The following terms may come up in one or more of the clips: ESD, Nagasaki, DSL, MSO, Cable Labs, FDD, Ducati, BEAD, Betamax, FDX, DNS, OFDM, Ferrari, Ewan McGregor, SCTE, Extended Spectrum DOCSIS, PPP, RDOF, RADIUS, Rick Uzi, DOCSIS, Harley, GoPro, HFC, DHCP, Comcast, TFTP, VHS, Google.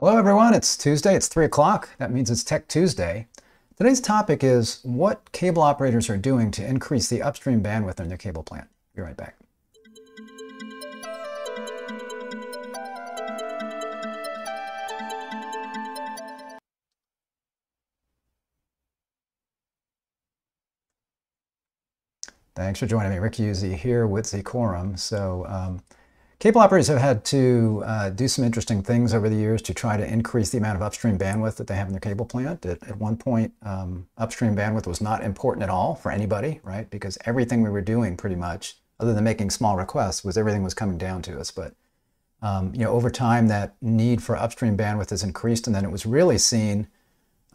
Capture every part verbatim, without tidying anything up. Hello everyone, it's Tuesday, it's three o'clock, that means it's Tech Tuesday. Today's topic is what cable operators are doing to increase the upstream bandwidth in their cable plant. Be right back. Thanks for joining me, Rick Uzi here with ZCorum. So, um, cable operators have had to uh, do some interesting things over the years to try to increase the amount of upstream bandwidth that they have in their cable plant. At, at one point, um, upstream bandwidth was not important at all for anybody, right? Because everything we were doing pretty much, other than making small requests, was everything was coming down to us. But um, you know, over time, that need for upstream bandwidth has increased, and then it was really seen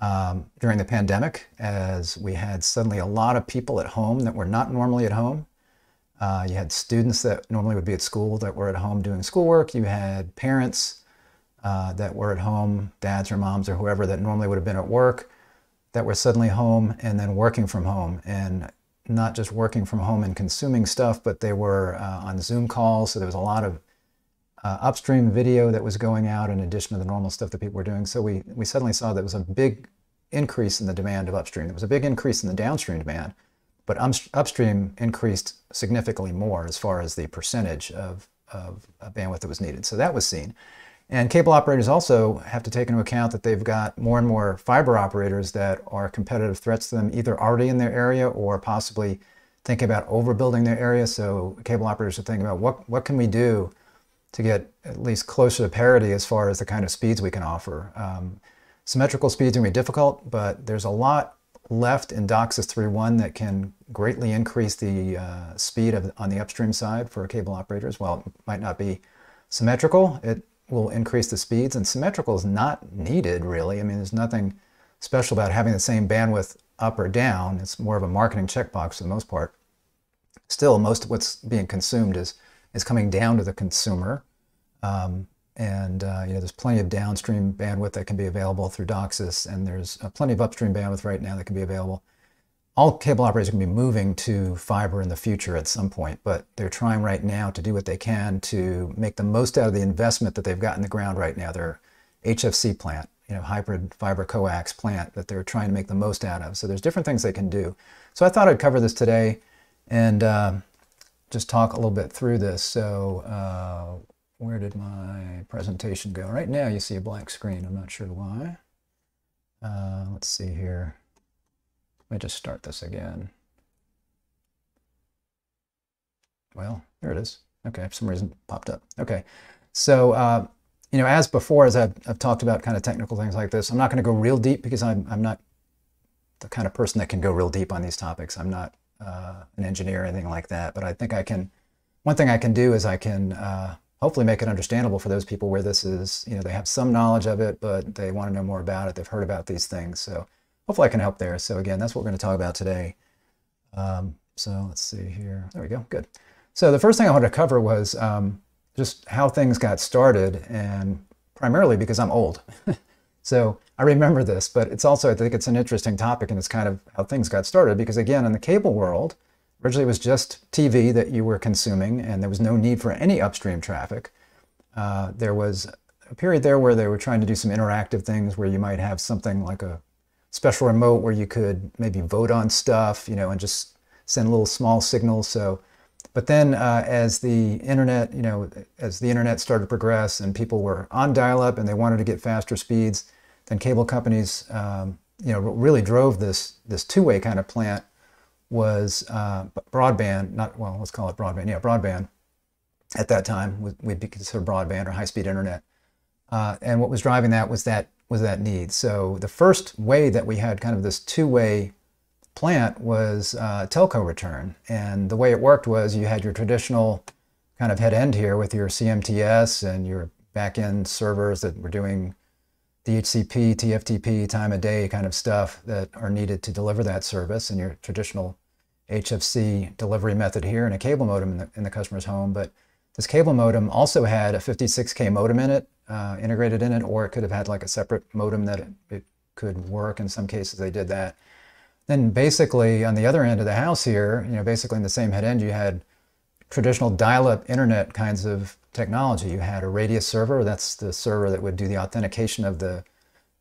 um, during the pandemic as we had suddenly a lot of people at home that were not normally at home. Uh, you had students that normally would be at school that were at home doing schoolwork. You had parents uh, that were at home, dads or moms or whoever that normally would have been at work, that were suddenly home and then working from home. And not just working from home and consuming stuff, but they were uh, on Zoom calls. So there was a lot of uh, upstream video that was going out in addition to the normal stuff that people were doing. So we, we suddenly saw there was a big increase in the demand of upstream. There was a big increase in the downstream demand. But um, upstream increased significantly more as far as the percentage of, of, of bandwidth that was needed. So that was seen. And cable operators also have to take into account that they've got more and more fiber operators that are competitive threats to them, either already in their area or possibly thinking about overbuilding their area. So cable operators are thinking about what, what can we do to get at least closer to parity as far as the kind of speeds we can offer. Um, symmetrical speeds can be difficult, but there's a lot left in DOCSIS three point one that can greatly increase the uh, speed of, on the upstream side for cable operators. While it might not be symmetrical, it will increase the speeds, and symmetrical is not needed really. I mean, there's nothing special about having the same bandwidth up or down. It's more of a marketing checkbox for the most part. Still, most of what's being consumed is, is coming down to the consumer. Um, And uh, you know, there's plenty of downstream bandwidth that can be available through DOCSIS, and there's uh, plenty of upstream bandwidth right now that can be available. All cable operators are going to be moving to fiber in the future at some point, but they're trying right now to do what they can to make the most out of the investment that they've got in the ground right now. Their H F C plant, you know, hybrid fiber coax plant that they're trying to make the most out of. So there's different things they can do. So I thought I'd cover this today and uh, just talk a little bit through this. So. Uh, Where did my presentation go? Right now you see a blank screen. I'm not sure why. Uh, let's see here. Let me just start this again. Well, there it is. Okay, for some reason it popped up. Okay, so uh, you know, as before, as I've, I've talked about kind of technical things like this, I'm not going to go real deep because I'm, I'm not the kind of person that can go real deep on these topics. I'm not uh, an engineer or anything like that, but I think I can, one thing I can do is I can uh, hopefully make it understandable for those people where this is, you know, they have some knowledge of it, but they want to know more about it. They've heard about these things. So hopefully I can help there. So again, that's what we're going to talk about today. Um, so let's see here. There we go. Good. So the first thing I wanted to cover was um, just how things got started, and primarily because I'm old. So I remember this, but it's also, I think it's an interesting topic, and it's kind of how things got started because, again, in the cable world, originally, it was just T V that you were consuming, and there was no need for any upstream traffic. Uh, there was a period there where they were trying to do some interactive things where you might have something like a special remote where you could maybe vote on stuff, you know, and just send little small signals. So, but then uh, as the internet, you know, as the internet started to progress and people were on dial-up and they wanted to get faster speeds, then cable companies, um, you know, really drove this, this two-way kind of plant. Was uh, broadband, not, well, let's call it broadband. Yeah, broadband at that time, we'd be considered broadband or high-speed internet. Uh, and what was driving that was that was that need. So the first way that we had kind of this two-way plant was uh, telco return. And the way it worked was you had your traditional kind of head end here with your C M T S and your back-end servers that were doing D H C P, T F T P, time of day kind of stuff that are needed to deliver that service, and your traditional H F C delivery method here, and a cable modem in the, in the customer's home. But this cable modem also had a fifty-six K modem in it, uh, integrated in it, or it could have had like a separate modem that it, it could work. In some cases, they did that. Then basically on the other end of the house here, you know, basically in the same head end, you had traditional dial-up internet kinds of technology. You had a RADIUS server. That's the server that would do the authentication of the,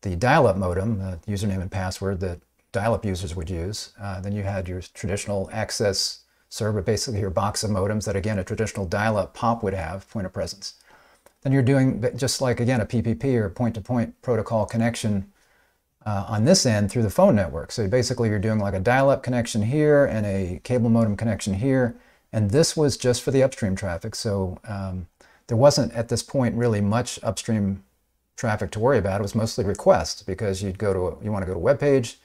the dial-up modem, the username and password that dial-up users would use. Uh, then you had your traditional access server, basically your box of modems that, again, a traditional dial-up POP would have, point of presence. Then you're doing just like, again, a P P P or point-to-point protocol connection uh, on this end through the phone network. So basically you're doing like a dial-up connection here and a cable modem connection here. And this was just for the upstream traffic. So um, there wasn't at this point really much upstream traffic to worry about. It was mostly requests, because you'd go to a, you want to go to a web page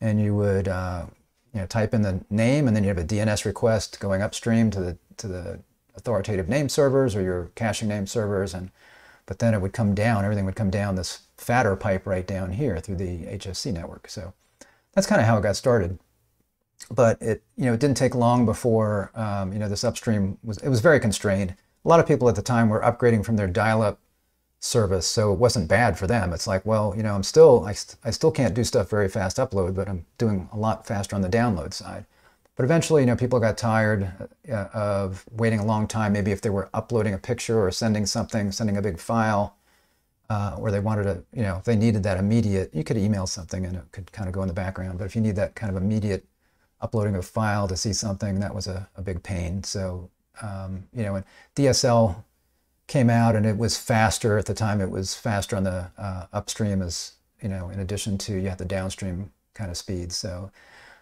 and you would uh, you know, type in the name, and then you have a D N S request going upstream to the to the authoritative name servers or your caching name servers, and but then it would come down, everything would come down this fatter pipe right down here through the H F C network. So that's kind of how it got started. But it, you know, it didn't take long before, um, you know, this upstream was, it was very constrained. A lot of people at the time were upgrading from their dial-up service, so it wasn't bad for them. It's like, well, you know, I'm still, I, st I still can't do stuff very fast upload, but I'm doing a lot faster on the download side. But eventually, you know, people got tired uh, of waiting a long time. Maybe if they were uploading a picture or sending something, sending a big file, uh, or they wanted to, you know, if they needed that immediate, you could email something and it could kind of go in the background. But if you need that kind of immediate uploading a file to see something, that was a, a big pain. So, um, you know, when D S L came out, and it was faster at the time, it was faster on the uh, upstream, as, you know, in addition to, you had the downstream kind of speed. So,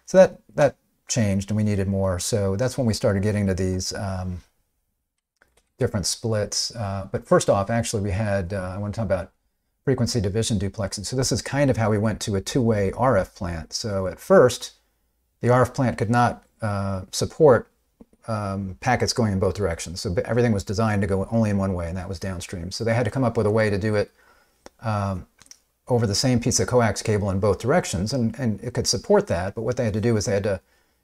so that, that, changed, and we needed more. So that's when we started getting to these um, different splits. Uh, but first off, actually, we had, uh, I want to talk about frequency division duplexing. So this is kind of how we went to a two-way R F plant. So at first, the R F plant could not uh, support um, packets going in both directions. So everything was designed to go only in one way, and that was downstream. So they had to come up with a way to do it um, over the same piece of coax cable in both directions, and, and it could support that. But what they had to do is they had to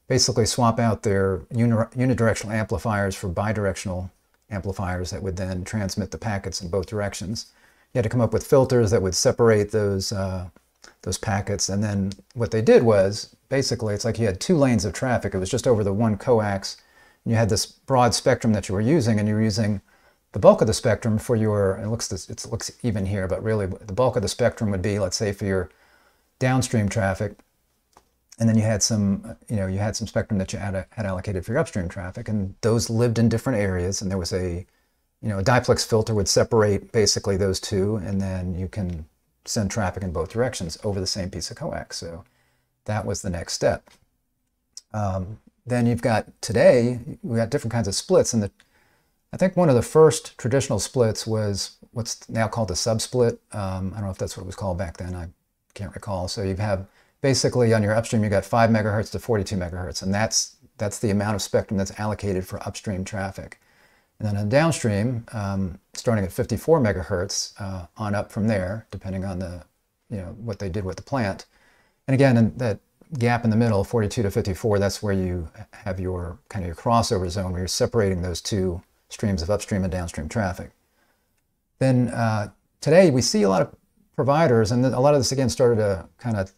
basically swap out their unidirectional amplifiers for bidirectional amplifiers that would then transmit the packets in both directions. You had to come up with filters that would separate those, uh, those packets. And then what they did was, basically, it's like you had two lanes of traffic. It was just over the one coax. And you had this broad spectrum that you were using, and you were using the bulk of the spectrum for your, it looks, it looks even here, but really the bulk of the spectrum would be, let's say, for your downstream traffic. And then you had some, you know, you had some spectrum that you had, had allocated for your upstream traffic, and those lived in different areas. And there was a, you know, a diplex filter would separate basically those two, and then you can send traffic in both directions over the same piece of coax. So that was the next step. Um, then you've got today, we got different kinds of splits, and the, I think one of the first traditional splits was what's now called the subsplit. Um, I don't know if that's what it was called back then. I can't recall. So you have basically, on your upstream, you got five megahertz to forty-two megahertz, and that's that's the amount of spectrum that's allocated for upstream traffic. And then on downstream, um, starting at fifty-four megahertz uh, on up from there, depending on the, you know, what they did with the plant. And again, in that gap in the middle, forty-two to fifty-four, that's where you have your kind of your crossover zone, where you're separating those two streams of upstream and downstream traffic. Then uh, today we see a lot of providers, and a lot of this again started to kind of,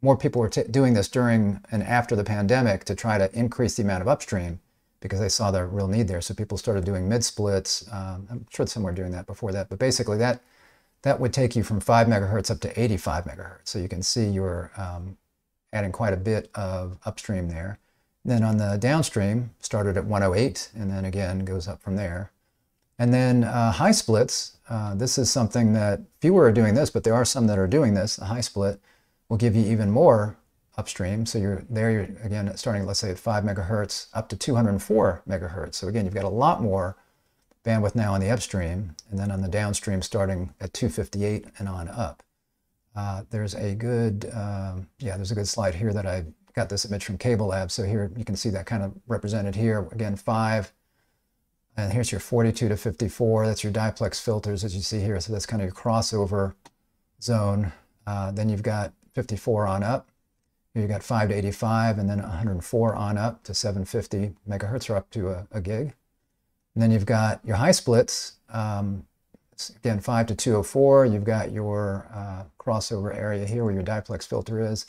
more people were t doing this during and after the pandemic to try to increase the amount of upstream, because they saw the real need there. So people started doing mid-splits. Um, I'm sure some were doing that before that, but basically that that would take you from five megahertz up to eighty-five megahertz. So you can see you're um, adding quite a bit of upstream there. And then on the downstream, started at one oh eight, and then again goes up from there. And then uh, high splits, uh, this is something that fewer are doing this, but there are some that are doing this, the high split. Will give you even more upstream. So you're there, you're again starting, let's say, at five megahertz up to two hundred four megahertz. So again, you've got a lot more bandwidth now on the upstream, and then on the downstream starting at two fifty-eight and on up. Uh, there's a good, um, yeah, there's a good slide here that I got this image from Cable Labs. So here you can see that kind of represented here. Again, five, and here's your forty-two to fifty-four. That's your diplex filters, as you see here. So that's kind of your crossover zone. Uh, then you've got fifty-four on up, you got five to eighty-five, and then one oh four on up to seven fifty megahertz, or up to a, a gig. And then you've got your high splits, um, again, five to two oh four. You've got your uh, crossover area here where your diplex filter is.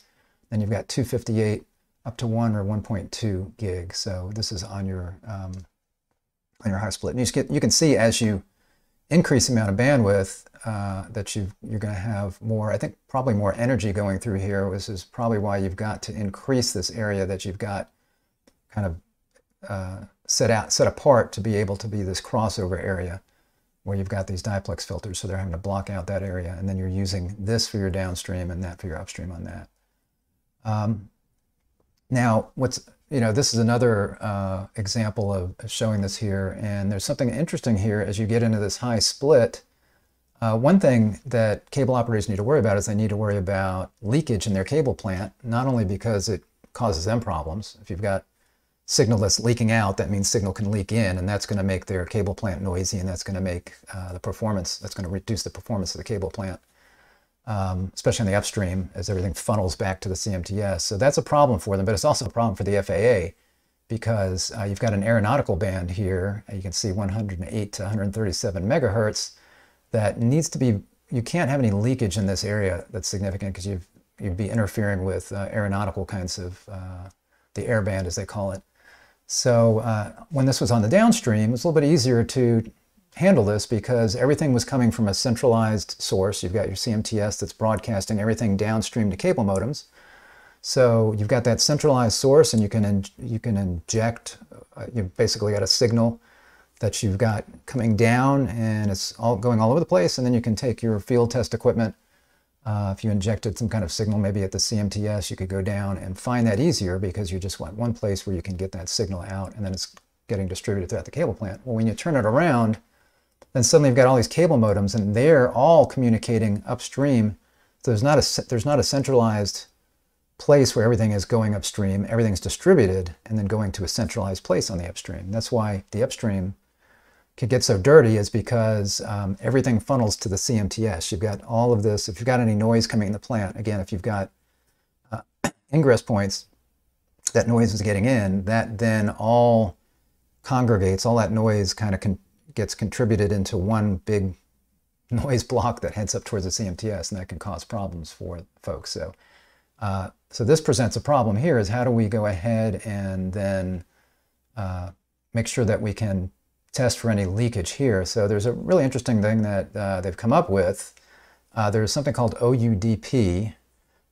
Then you've got two fifty-eight up to one or one point two gigs. So this is on your um, on your high split. And you get, you can see as you increase the amount of bandwidth uh, that you you're going to have more. I think probably more energy going through here, which is probably why you've got to increase this area that you've got kind of uh, set out set apart to be able to be this crossover area where you've got these diplex filters. So they're having to block out that area, and then you're using this for your downstream and that for your upstream on that. Um, now, what's you know, this is another uh, example of showing this here, and there's something interesting here as you get into this high split. Uh, one thing that cable operators need to worry about is they need to worry about leakage in their cable plant, not only because it causes them problems. If you've got signal that's leaking out, that means signal can leak in, and that's going to make their cable plant noisy, and that's going to make uh, the performance, that's going to reduce the performance of the cable plant, Um, especially on the upstream, as everything funnels back to the C M T S. So that's a problem for them, but it's also a problem for the F A A, because uh, you've got an aeronautical band here, you can see one oh eight to one thirty-seven megahertz, that needs to be, you can't have any leakage in this area that's significant, because you've, you'd be interfering with uh, aeronautical kinds of, uh, the air band as they call it. So uh, when this was on the downstream, it's a little bit easier to handle this, because everything was coming from a centralized source. You've got your C M T S that's broadcasting everything downstream to cable modems. So you've got that centralized source, and you can in, you can inject, uh, you've basically got a signal that you've got coming down, and it's all going all over the place, and then you can take your field test equipment. Uh, if you injected some kind of signal maybe at the C M T S, you could go down and find that easier, because you just want one place where you can get that signal out, and then it's getting distributed throughout the cable plant. Well, when you turn it around, then suddenly you've got all these cable modems, and they're all communicating upstream. So there's not a there's not a centralized place where everything is going upstream. Everything's distributed and then going to a centralized place on the upstream. That's why the upstream could get so dirty, is because um, everything funnels to the C M T S. You've got all of this. If you've got any noise coming in the plant, again, if you've got uh, ingress points, that noise is getting in. That then all congregates. All that noise kind of can. gets contributed into one big noise block that heads up towards the C M T S, and that can cause problems for folks. So, uh, so this presents a problem here, is how do we go ahead and then uh, make sure that we can test for any leakage here. So there's a really interesting thing that uh, they've come up with. Uh, there's something called O U D P,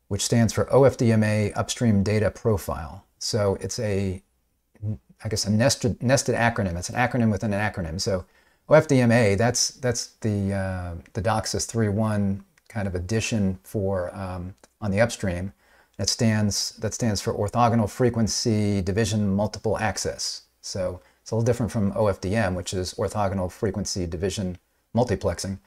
which stands for O F D M A Upstream Data Profile. So it's a I guess a nested, nested acronym. It's an acronym within an acronym. So O F D M A, that's that's the uh, the DOCSIS three point one kind of addition for um, on the upstream. That stands that stands for orthogonal frequency division multiple access. So it's a little different from O F D M, which is orthogonal frequency division multiplexing.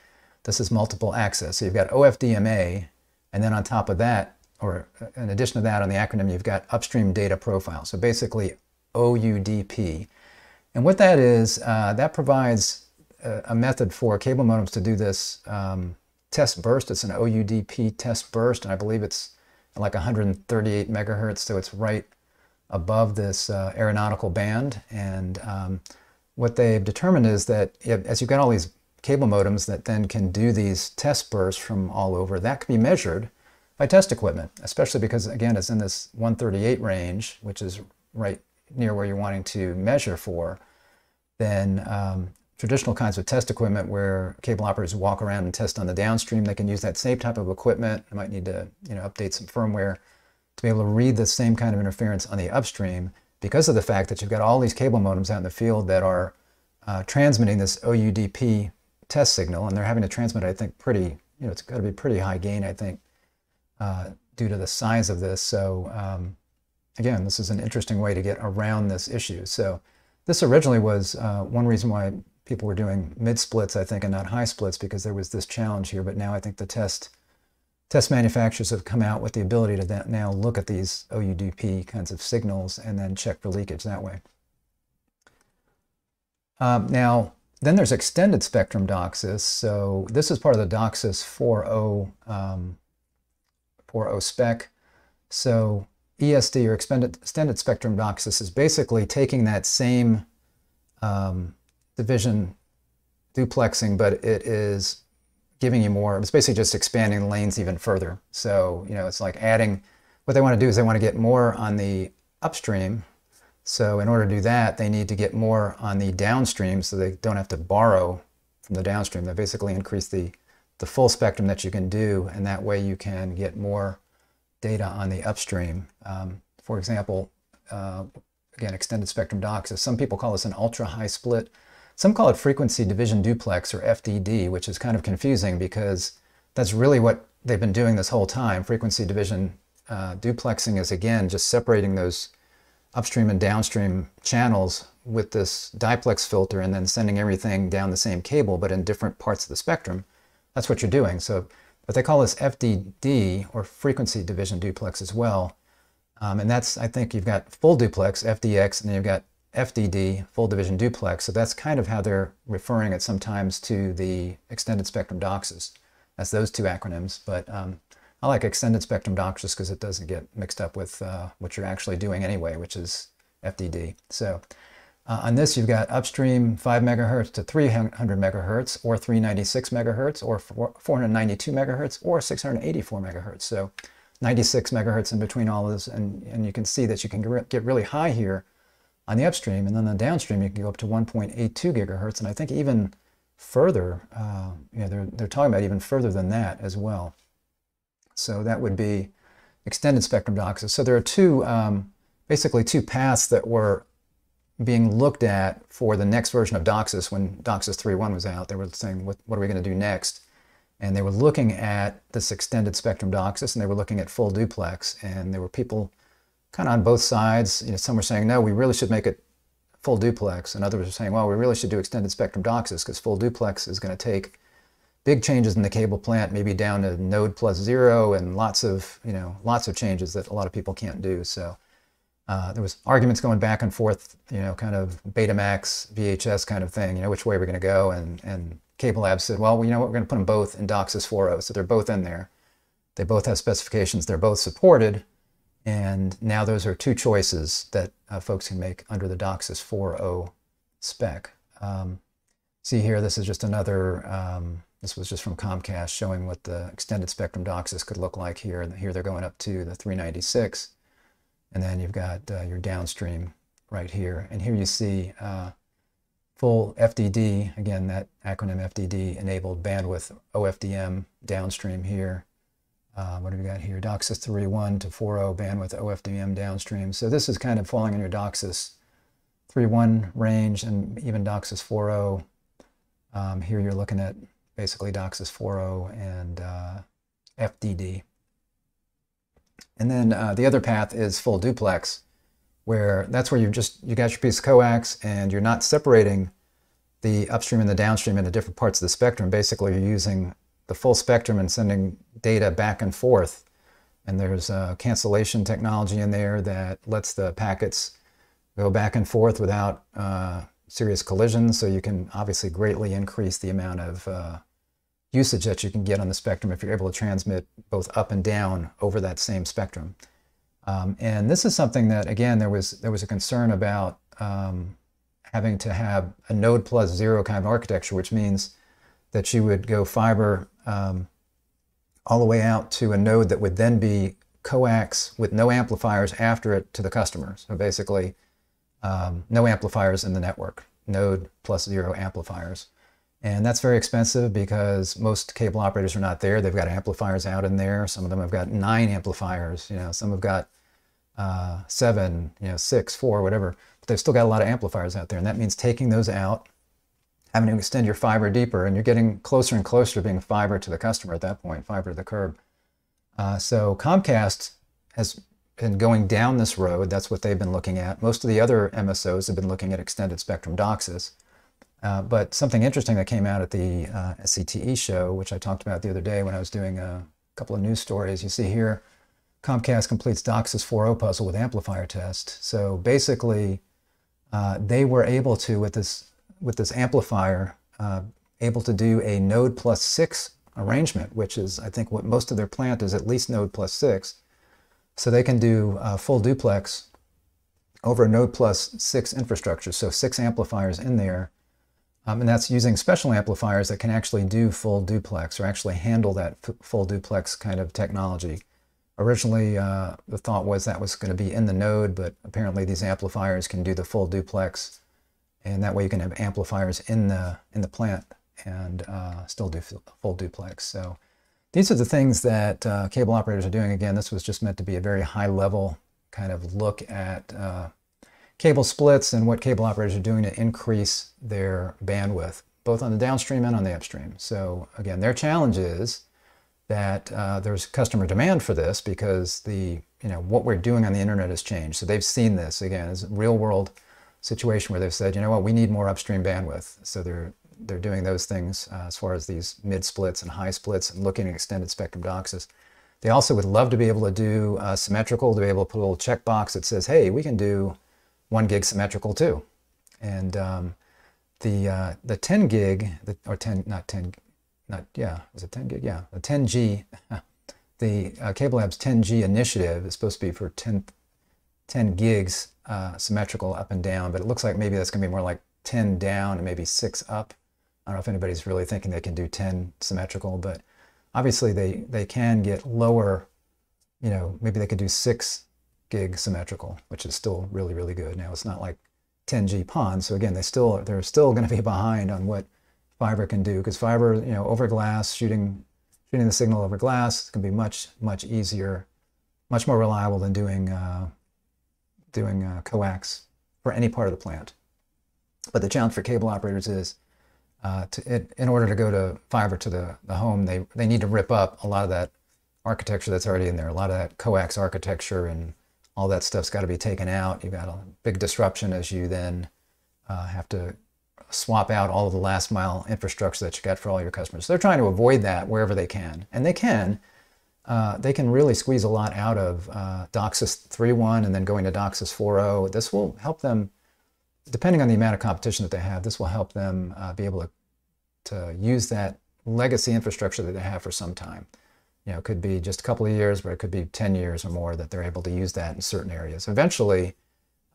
This is multiple access. So you've got O F D M A, and then on top of that, or in addition to that, on the acronym, you've got upstream data profile. So basically O U D P. And what that is, uh, that provides a, a method for cable modems to do this um, test burst. It's an O U D P test burst, and I believe it's like one thirty-eight megahertz, so it's right above this uh, aeronautical band. And um, what they've determined is that if, as you've got all these cable modems that then can do these test bursts from all over, that can be measured by test equipment, especially because, again, it's in this one thirty-eight range, which is right near where you're wanting to measure for, then um, traditional kinds of test equipment where cable operators walk around and test on the downstream, they can use that same type of equipment. They might need to you know, update some firmware to be able to read the same kind of interference on the upstream, because of the fact that you've got all these cable modems out in the field that are uh, transmitting this O U D P test signal, and they're having to transmit, I think, pretty, you know, it's got to be pretty high gain, I think, uh, due to the size of this. So, um, Again, this is an interesting way to get around this issue. So this originally was uh, one reason why people were doing mid-splits, I think, and not high splits, because there was this challenge here. But now I think the test test manufacturers have come out with the ability to now look at these O U D P kinds of signals and then check for leakage that way. Um, now, then there's extended spectrum DOCSIS. So this is part of the DOCSIS four point oh spec. So E S D, or extended, extended spectrum DOCSIS, is basically taking that same um, division duplexing, but it is giving you more, it's basically just expanding lanes even further. So, you know, it's like adding, what they want to do is they want to get more on the upstream So in order to do that, they need to get more on the downstream so they don't have to borrow from the downstream. They basically increase the, the full spectrum that you can do, and that way you can get more data on the upstream. Um, for example, uh, again, extended spectrum DOCSIS. Some people call this an ultra-high split. Some call it frequency division duplex, or F D D, which is kind of confusing because that's really what they've been doing this whole time. Frequency division uh, duplexing is, again, just separating those upstream and downstream channels with this diplex filter and then sending everything down the same cable but in different parts of the spectrum. That's what you're doing. So, but they call this F D D, or frequency division duplex, as well. Um, and that's, I think you've got full duplex, F D X, and then you've got F D D, full division duplex. So that's kind of how they're referring it sometimes to the extended spectrum DOCSIS. That's those two acronyms. But um, I like extended spectrum DOCSIS because it doesn't get mixed up with uh, what you're actually doing anyway, which is F D D. So uh, on this, you've got upstream five megahertz to three hundred megahertz, or three ninety-six megahertz, or four ninety-two megahertz, or six eighty-four megahertz. So ninety-six megahertz in between all those, and, and you can see that you can re get really high here on the upstream, and then on the downstream you can go up to one point eight two gigahertz, and I think even further, uh, you know, they're, they're talking about even further than that as well. So that would be extended spectrum DOCSIS. So there are two, um, basically two paths that were being looked at for the next version of DOCSIS. When DOCSIS three point one was out, they were saying, what, what are we going to do next? And they were looking at this extended spectrum DOCSIS, and they were looking at full duplex, and there were people kind of on both sides. You know, some were saying, no, we really should make it full duplex, and others were saying, well, we really should do extended spectrum DOCSIS because full duplex is going to take big changes in the cable plant, maybe down to node plus zero, and lots of, you know, lots of changes that a lot of people can't do. So uh, there was arguments going back and forth, you know, kind of Betamax, V H S kind of thing, you know, which way we're going to go, and and Cable Labs said, well, you know what, we're going to put them both in DOCSIS four point oh, so they're both in there. They both have specifications, they're both supported, and now those are two choices that uh, folks can make under the DOCSIS four point oh spec. Um, see here, this is just another, um, this was just from Comcast showing what the extended spectrum DOCSIS could look like here. And here they're going up to the three ninety-six, and then you've got uh, your downstream right here. And here you see uh, full F D D, again, that acronym F D D, enabled bandwidth, O F D M downstream here. Uh, what do we got here? DOCSIS three point one to four point oh bandwidth, O F D M downstream. So this is kind of falling in your DOCSIS three point one range, and even DOCSIS four point oh. Um, here you're looking at basically DOCSIS four point oh and uh, F D D. And then uh, the other path is full duplex, where that's where you just you got your piece of coax and you're not separating the upstream and the downstream into different parts of the spectrum. Basically, you're using the full spectrum and sending data back and forth. And there's uh, cancellation technology in there that lets the packets go back and forth without uh, serious collisions. So you can obviously greatly increase the amount of uh, usage that you can get on the spectrum if you're able to transmit both up and down over that same spectrum. Um, and this is something that, again, there was there was a concern about um, having to have a node plus zero kind of architecture, which means that you would go fiber um, all the way out to a node that would then be coax with no amplifiers after it to the customer. So basically, um, no amplifiers in the network, node plus zero amplifiers. And that's very expensive because most cable operators are not there. They've got amplifiers out in there. Some of them have got nine amplifiers, you know, some have got uh, seven, you know, six, four, whatever. But they've still got a lot of amplifiers out there. And that means taking those out, having to extend your fiber deeper, and you're getting closer and closer to being fiber to the customer at that point, fiber to the curb. Uh, so Comcast has been going down this road. That's what they've been looking at. Most of the other M S Os have been looking at extended spectrum DOCSIS. Uh, but something interesting that came out at the uh, S C T E show, which I talked about the other day when I was doing a couple of news stories, you see here, Comcast completes DOCSIS four point oh puzzle with amplifier test. So basically, uh, they were able to, with this with this amplifier, uh, able to do a node plus six arrangement, which is, I think, what most of their plant is, at least node plus six. So they can do uh, full duplex over a node plus six infrastructure, so six amplifiers in there. Um, and that's using special amplifiers that can actually do full duplex, or actually handle that full duplex kind of technology Originally, uh, the thought was that was going to be in the node, but apparently these amplifiers can do the full duplex, and that way you can have amplifiers in the in the plant and uh, still do full duplex. So these are the things that uh, cable operators are doing. Again, this was just meant to be a very high-level kind of look at uh, cable splits and what cable operators are doing to increase their bandwidth, both on the downstream and on the upstream. So again, their challenge is that uh, there's customer demand for this because the, you know, what we're doing on the internet has changed. So they've seen this, again, as a real world situation where they've said, you know what, we need more upstream bandwidth. So they're, they're doing those things uh, as far as these mid splits and high splits and looking at extended spectrum DOCSIS. They also would love to be able to do uh, symmetrical, to be able to put a little checkbox that says, hey, we can do one gig symmetrical too. And um, the, uh, the ten gig, the, or ten, not ten, Not, yeah, is it ten gig? Yeah, the ten G, the uh, Cable Labs ten G initiative is supposed to be for ten, ten gigs uh, symmetrical up and down, but it looks like maybe that's going to be more like ten down and maybe six up. I don't know if anybody's really thinking they can do ten symmetrical, but obviously they, they can get lower, you know, maybe they could do six gig symmetrical, which is still really, really good. Now, it's not like ten G PON, so again, they still, they're still going to be behind on what fiber can do, because fiber, you know, over glass, shooting shooting the signal over glass can be much, much easier, much more reliable than doing uh, doing uh, coax for any part of the plant. But the challenge for cable operators is, uh, to, it, in order to go to fiber to the, the home, they, they need to rip up a lot of that architecture that's already in there. A lot of that coax architecture and all that stuff's got to be taken out. You've got a big disruption as you then uh, have to swap out all of the last mile infrastructure that you got for all your customers. So they're trying to avoid that wherever they can. And they can, uh, they can really squeeze a lot out of uh, DOCSIS three point one and then going to DOCSIS four point oh. This will help them, depending on the amount of competition that they have, this will help them uh, be able to, to use that legacy infrastructure that they have for some time. You know, it could be just a couple of years, but it could be ten years or more that they're able to use that in certain areas. Eventually,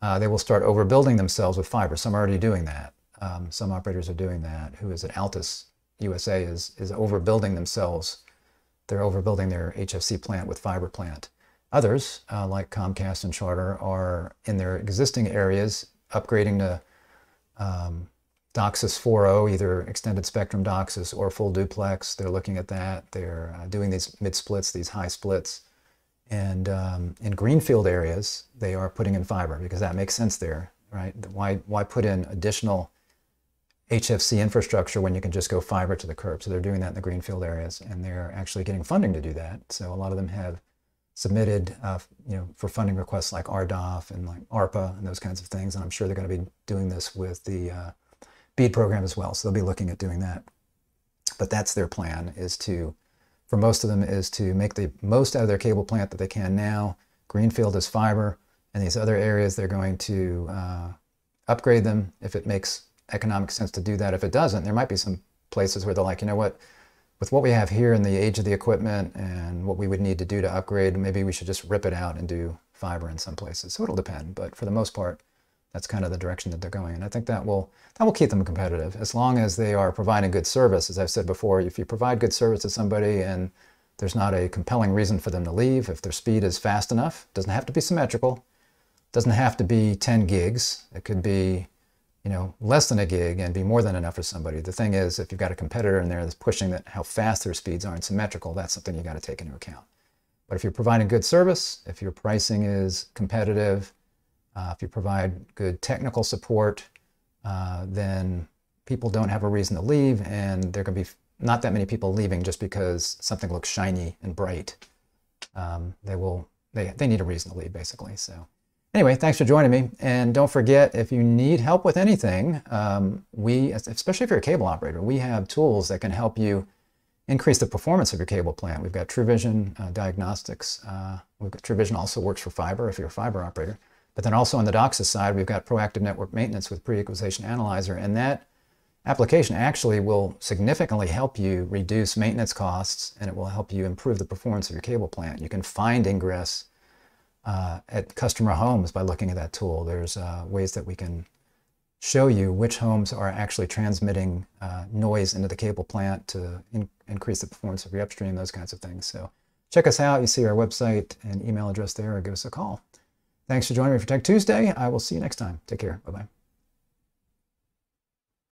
uh, they will start overbuilding themselves with fiber. Some are already doing that. Um, some operators are doing that. Who is it? Altice U S A is, is overbuilding themselves. They're overbuilding their H F C plant with fiber plant. Others, uh, like Comcast and Charter, are in their existing areas upgrading to um, DOCSIS four point oh, either extended spectrum DOCSIS or full duplex. They're looking at that. They're uh, doing these mid-splits, these high splits. And um, in greenfield areas, they are putting in fiber because that makes sense there, right? Why, why put in additional H F C infrastructure when you can just go fiber to the curb? So they're doing that in the greenfield areas, and they're actually getting funding to do that. So a lot of them have submitted, uh, you know, for funding requests like R D O F and like ARPA and those kinds of things. And I'm sure they're going to be doing this with the uh, BEAD program as well. So they'll be looking at doing that. But that's their plan, is to, for most of them, is to make the most out of their cable plant that they can now. Greenfield is fiber, and these other areas they're going to uh, upgrade them if it makes economic sense to do that. If it doesn't, there might be some places where they're like, you know what, with what we have here and the age of the equipment and what we would need to do to upgrade, maybe we should just rip it out and do fiber in some places. So it'll depend, but for the most part, that's kind of the direction that they're going. And I think that will, that will keep them competitive as long as they are providing good service. As I've said before, if you provide good service to somebody and there's not a compelling reason for them to leave, if their speed is fast enough, doesn't have to be symmetrical, doesn't have to be ten gigs, it could be, you know, less than a gig and be more than enough for somebody. The thing is, if you've got a competitor in there that's pushing that how fast their speeds aren't symmetrical, that's something you got to take into account. But if you're providing good service, if your pricing is competitive, uh, if you provide good technical support, uh, then people don't have a reason to leave, and there can be not that many people leaving just because something looks shiny and bright. Um, they will, they, they need a reason to leave, basically. So anyway, thanks for joining me, and don't forget, if you need help with anything, um, we, especially if you're a cable operator, we have tools that can help you increase the performance of your cable plant. We've got TruVision uh, diagnostics. Uh, we've got, TruVision also works for fiber if you're a fiber operator, but then also on the DOCSIS side, we've got Proactive Network Maintenance with Pre-Equalization Analyzer, and that application actually will significantly help you reduce maintenance costs, and it will help you improve the performance of your cable plant. You can find ingress Uh, at customer homes by looking at that tool. There's uh, ways that we can show you which homes are actually transmitting uh, noise into the cable plant to in increase the performance of your upstream, those kinds of things. So check us out. You see our website and email address there, or give us a call. Thanks for joining me for Tech Tuesday. I will see you next time. Take care. Bye-bye.